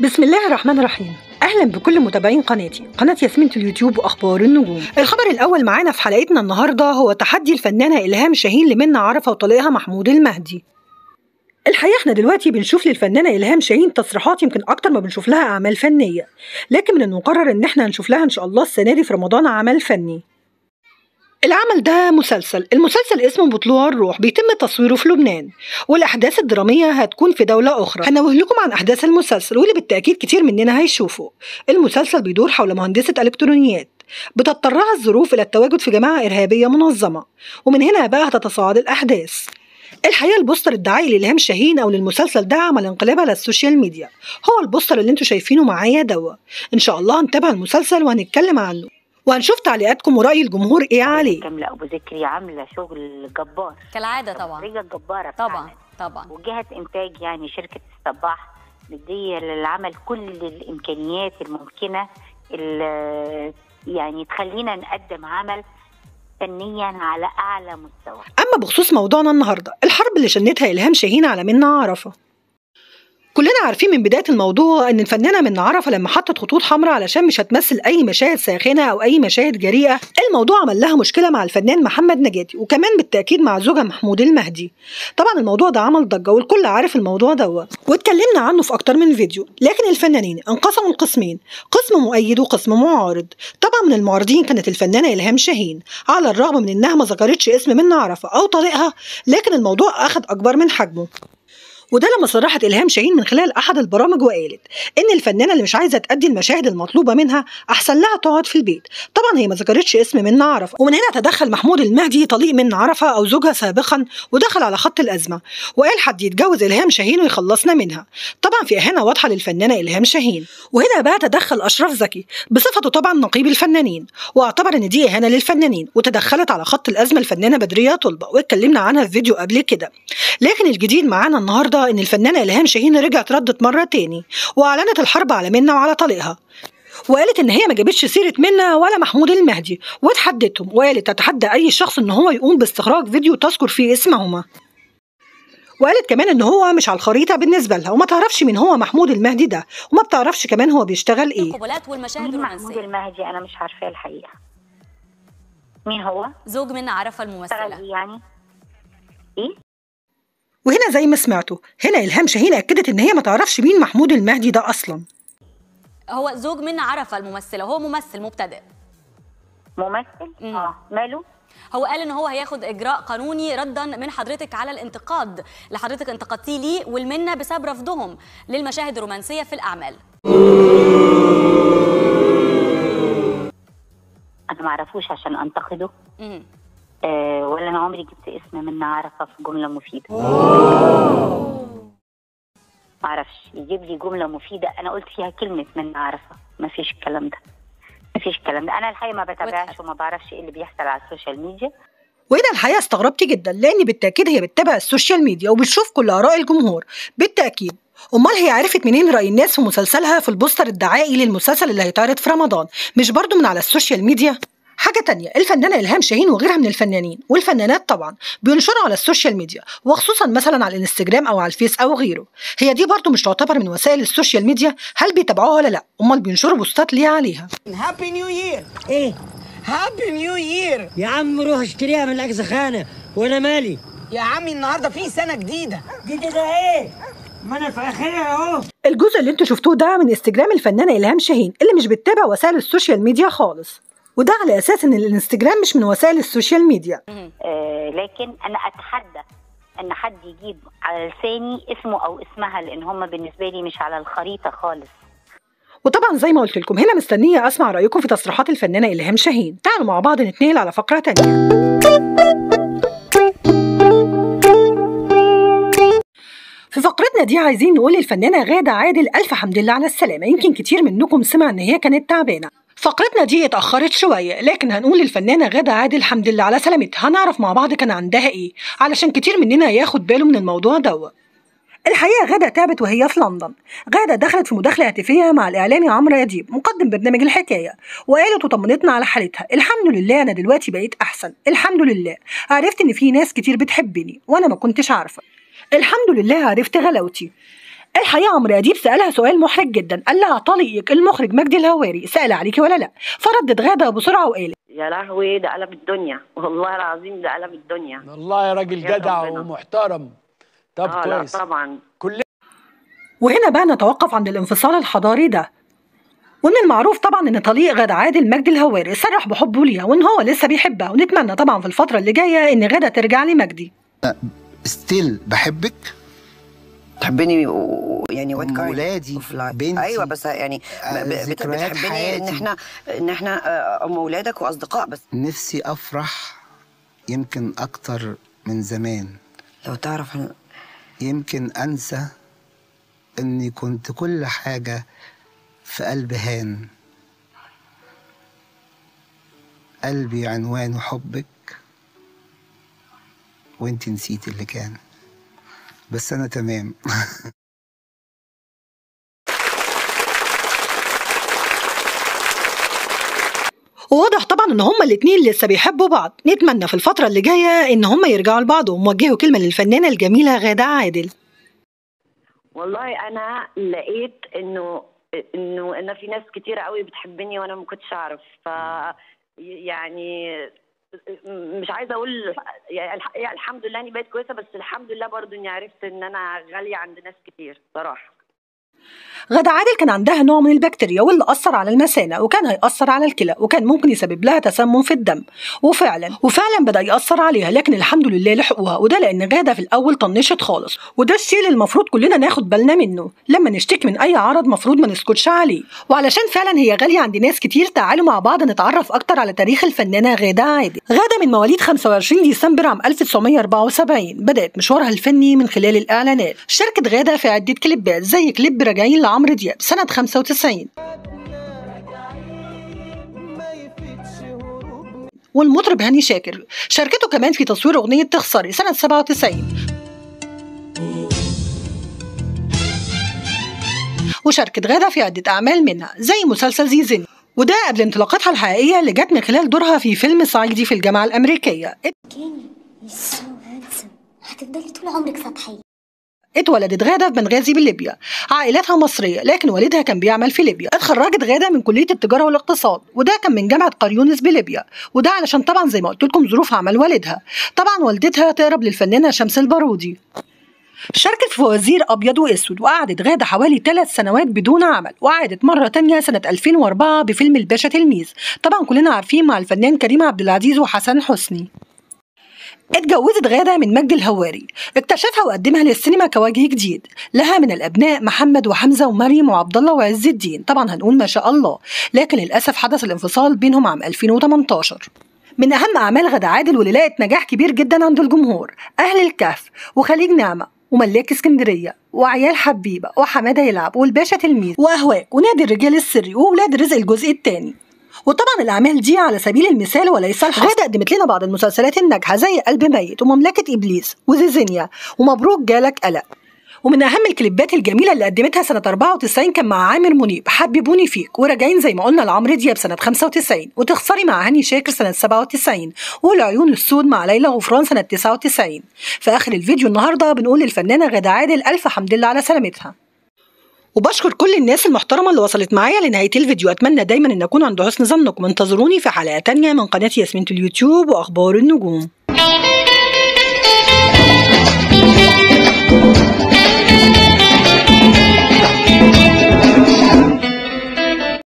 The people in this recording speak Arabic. بسم الله الرحمن الرحيم. اهلا بكل متابعين قناتي، قناه ياسمينة اليوتيوب واخبار النجوم. الخبر الاول معانا في حلقتنا النهارده هو تحدي الفنانه إلهام شاهين لمنة عرفة وطليقها محمود المهدي. الحقيقه احنا دلوقتي بنشوف للفنانه إلهام شاهين تصريحات يمكن اكتر ما بنشوف لها اعمال فنيه، لكن من المقرر ان احنا هنشوف لها ان شاء الله السنه دي في رمضان عمل فني. العمل ده مسلسل، المسلسل اسمه بطلوع الروح، بيتم تصويره في لبنان، والأحداث الدرامية هتكون في دولة أخرى. هنوه لكم عن أحداث المسلسل واللي بالتأكيد كتير مننا هيشوفه. المسلسل بيدور حول مهندسة إلكترونيات بتضطرها الظروف إلى التواجد في جماعة إرهابية منظمة، ومن هنا بقى هتتصاعد الأحداث. الحقيقه البوستر الدعائي لإلهام شاهين او للمسلسل ده عمل انقلاب على السوشيال ميديا، هو البوستر اللي انتوا شايفينه معايا دوا. ان شاء الله هنتابع المسلسل وهنتكلم عنه وهنشوف تعليقاتكم ورأي الجمهور ايه عليه. كاملة أبو ذكري عاملة شغل جبار كالعادة طبعا، جبارة طبعا. وجهة إنتاج يعني شركة الصباح مدية للعمل كل الإمكانيات الممكنة اللي يعني تخلينا نقدم عمل فنيا على أعلى مستوى. أما بخصوص موضوعنا النهاردة، الحرب اللي شنتها إلهام شاهين على منة عرفة. كلنا عارفين من بداية الموضوع ان الفنانة منة عرفة لما حطت خطوط حمراء علشان مش هتمثل اي مشاهد ساخنة او اي مشاهد جريئة، الموضوع عمل لها مشكلة مع الفنان محمد نجاتي، وكمان بالتأكيد مع زوجها محمود المهدي. طبعا الموضوع ده عمل ضجة والكل عارف الموضوع ده، واتكلمنا عنه في اكتر من فيديو، لكن الفنانين انقسموا لقسمين، قسم مؤيد وقسم معارض. طبعا من المعارضين كانت الفنانة إلهام شاهين، على الرغم من انها ما ذكرتش اسم منة عرفة او طريقها، لكن الموضوع اخذ اكبر من حجمه، وده لما صرحت إلهام شاهين من خلال أحد البرامج وقالت إن الفنانة اللي مش عايزة تأدي المشاهد المطلوبة منها أحسن لها تقعد في البيت. طبعا هي ما ذكرتش اسم منة عرفة، ومن هنا تدخل محمود المهدي طليق منة عرفة أو زوجها سابقا، ودخل على خط الأزمة وقال حد يتجوز إلهام شاهين ويخلصنا منها. طبعا في إهانة واضحة للفنانة إلهام شاهين، وهنا بقى تدخل أشرف زكي بصفته طبعا نقيب الفنانين، واعتبر إن دي إهانة للفنانين، وتدخلت على خط الأزمة الفنانة بدرية طلبه، واتكلمنا عنها في فيديو قبل كده. لكن الجديد معانا النهارده إن الفنانة إلهام شاهين رجعت ردت مرة تاني، وأعلنت الحرب على منة وعلى طليقها، وقالت إن هي ما جابتش سيرة منة ولا محمود المهدي، واتحدتهم وقالت تتحدى أي شخص إن هو يقوم باستخراج فيديو تذكر فيه اسمهما، وقالت كمان إن هو مش على الخريطة بالنسبة لها، وما تعرفش من هو محمود المهدي ده، وما بتعرفش كمان هو بيشتغل إيه. مين محمود المهدي؟ أنا مش عارفة الحقيقة مين هو. زوج منة عرفة الممثلة يعني إيه؟ وهنا زي ما سمعتوا هنا إلهام شاهين أكدت إن هي ما تعرفش مين محمود المهدي ده أصلا. هو زوج منة عرفة الممثلة، هو ممثل مبتدئ. ممثل؟ ماله؟ هو قال إن هو هياخد إجراء قانوني ردا من حضرتك على الانتقاد اللي حضرتك انتقدتيه ليه والمنة بسبب رفضهم للمشاهد الرومانسية في الأعمال. أنا ما أعرفوش عشان أنتقده. ولا انا عمري جبت اسم منة عرفة في جمله مفيده. ما اعرفش يجيب لي جمله مفيده انا قلت فيها كلمه منة عرفة، ما فيش الكلام ده، ما فيش الكلام ده. انا الحقيقه ما بتابعش وما بعرفش ايه اللي بيحصل على السوشيال ميديا. وهنا الحقيقه استغربت جدا، لان بالتاكيد هي بتتابع السوشيال ميديا وبتشوف كل اراء الجمهور بالتاكيد. امال هي عرفت منين راي الناس في مسلسلها في البوستر الدعائي للمسلسل اللي هيتعرض في رمضان؟ مش برضو من على السوشيال ميديا؟ حاجة تانية، الفنانة إلهام شاهين وغيرها من الفنانين والفنانات طبعا بينشروا على السوشيال ميديا، وخصوصا مثلا على الانستجرام او على الفيس او غيره. هي دي برضو مش تعتبر من وسائل السوشيال ميديا؟ هل بيتابعوها ولا لا؟ امال بينشروا بوستات ليه عليها؟ هابي نيو يير. ايه هابي نيو يير يا عم؟ روح اشتريها من الأجزخانة وانا مالي يا عمي. النهارده في سنة جديدة. جديدة ايه؟ ما انا في اخرها اهو. الجزء اللي انتوا شفتوه ده من انستجرام الفنانة إلهام شاهين اللي مش بتتابع وسائل السوشيال ميديا خالص، وده على اساس ان الانستجرام مش من وسائل السوشيال ميديا. لكن انا اتحدى ان حد يجيب على لساني اسمه او اسمها، لان هم بالنسبه لي مش على الخريطه خالص. وطبعا زي ما قلت لكم هنا مستنيه اسمع رايكم في تصريحات الفنانه إلهام شاهين. تعالوا مع بعض نتنقل على فقره تانية. في فقرتنا دي عايزين نقول للفنانه غادة عادل الف حمد لله على السلامه، يمكن كتير منكم سمع ان هي كانت تعبانه. فقرتنا دي اتأخرت شوية، لكن هنقول للفنانة غادة عادل الحمد لله على سلامتها، هنعرف مع بعض كان عندها ايه علشان كتير مننا ياخد باله من الموضوع ده. الحقيقة غادة تعبت وهي في لندن. غادة دخلت في مداخلة هاتفية مع الإعلامي عمرو ياديب مقدم برنامج الحكاية، وقالت وطمنتنا على حالتها، الحمد لله أنا دلوقتي بقيت أحسن، الحمد لله عرفت إن في ناس كتير بتحبني وأنا ما كنتش عارفة، الحمد لله عرفت غلاوتي، الحقيقه عمرو ياديب سالها سؤال محرج جدا، قال لها طليقك المخرج مجدي الهواري سال عليكي ولا لا؟ فردت غاده بسرعه وقالت يا لهوي ده قلب الدنيا، والله العظيم ده قلب الدنيا. والله يا راجل جدع ومحترم. طب كويس. طبعا. وهنا بقى نتوقف عند الانفصال الحضاري ده. ومن المعروف طبعا ان طليق غادة عادل مجدي الهواري صرح بحبه ليها وان هو لسه بيحبها، ونتمنى طبعا في الفتره اللي جايه ان غادة ترجع لمجدي. ستيل بحبك، تحبني يعني ولادي بنتي. ايوه بس يعني بتحبني ان احنا ام ولادك واصدقاء. بس نفسي افرح يمكن اكتر من زمان. لو تعرف يمكن انسى اني كنت كل حاجه في قلب هان. قلبي عنوان حبك وانت نسيتي اللي كان، بس انا تمام. وواضح طبعا ان هما الاتنين لسه بيحبوا بعض، نتمنى في الفتره اللي جايه ان هما يرجعوا لبعض وموجهوا كلمه للفنانه الجميله غاده عادل. والله انا لقيت انه انا في ناس كتير قوي بتحبني وانا ما كنتش اعرف، ف يعني مش عايزه اقول يعني الحمد لله اني بقيت كويسه، بس الحمد لله برضه اني عرفت ان انا غاليه عند ناس كتير صراحه. غادة عادل كان عندها نوع من البكتيريا واللي أثر على المثانة وكان هيأثر على الكلى وكان ممكن يسبب لها تسمم في الدم، وفعلا بدأ يأثر عليها، لكن الحمد لله لحقوها، وده لأن غادة في الأول طنشت خالص، وده الشيء اللي المفروض كلنا ناخد بالنا منه لما نشتكي من أي عرض، مفروض ما نسكتش عليه، وعلشان فعلا هي غالية عند ناس كتير تعالوا مع بعض نتعرف أكتر على تاريخ الفنانة غادة عادل. غادة من مواليد 25 ديسمبر عام 1974، بدأت مشوارها الفني من خلال الإعلانات. شاركت غادة في عدة كليبات زي كليب راجعين لعمرو دياب سنة 95 والمطرب هاني شاكر، شاركته كمان في تصوير أغنية تخسري سنة 97، وشاركت غادة في عدة أعمال منها زي مسلسل زيزين، وده قبل انطلاقتها الحقيقية اللي جت من خلال دورها في فيلم صعيدي في الجامعة الأمريكية. هتفضلي طول عمرك سطحية. اتولدت غادة في بنغازي بالليبيا، عائلتها مصرية لكن والدها كان بيعمل في ليبيا. اتخرجت غادة من كلية التجارة والاقتصاد وده كان من جامعة قريونس بليبيا، وده علشان طبعا زي ما قلت لكم ظروف عمل والدها. طبعا والدتها تقرب للفنانة شمس البرودي. شاركت في وزير أبيض وأسود، وقعدت غادة حوالي 3 سنوات بدون عمل، وقعدت مرة تانية سنة 2004 بفيلم الباشا تلميذ، طبعا كلنا عارفين مع الفنان كريم عبد العزيز وحسن حسني. اتجوزت غادة من مجدي الهواري، اكتشفها وقدمها للسينما كوجه جديد، لها من الابناء محمد وحمزه ومريم وعبد الله وعز الدين، طبعا هنقول ما شاء الله، لكن للاسف حدث الانفصال بينهم عام 2018. من اهم اعمال غادة عادل واللي لقت نجاح كبير جدا عند الجمهور اهل الكهف وخليج نعمه وملاك اسكندريه وعيال حبيبه وحماده يلعب والباشا تلميذ واهواك ونادي الرجال السري واولاد رزق الجزء الثاني. وطبعا الاعمال دي على سبيل المثال وليس الحصر. غادة قدمت لنا بعض المسلسلات الناجحه زي قلب ميت ومملكه ابليس وزيزينيا ومبروك جالك قلق. ومن اهم الكليبات الجميله اللي قدمتها سنه 94 كان مع عامر منيب حببوني فيك، وراجعين زي ما قلنا لعمرو دياب سنه 95، وتخسري مع هاني شاكر سنه 97، والعيون السود مع ليلى وفران سنه 99. في اخر الفيديو النهارده بنقول للفنانه غادة عادل الف حمد لله على سلامتها، وبشكر كل الناس المحترمة اللي وصلت معايا لنهاية الفيديو. أتمنى دايما أن أكون عند حسن ظنكم، انتظروني في حلقة تانية من قناة ياسمينة اليوتيوب وأخبار النجوم.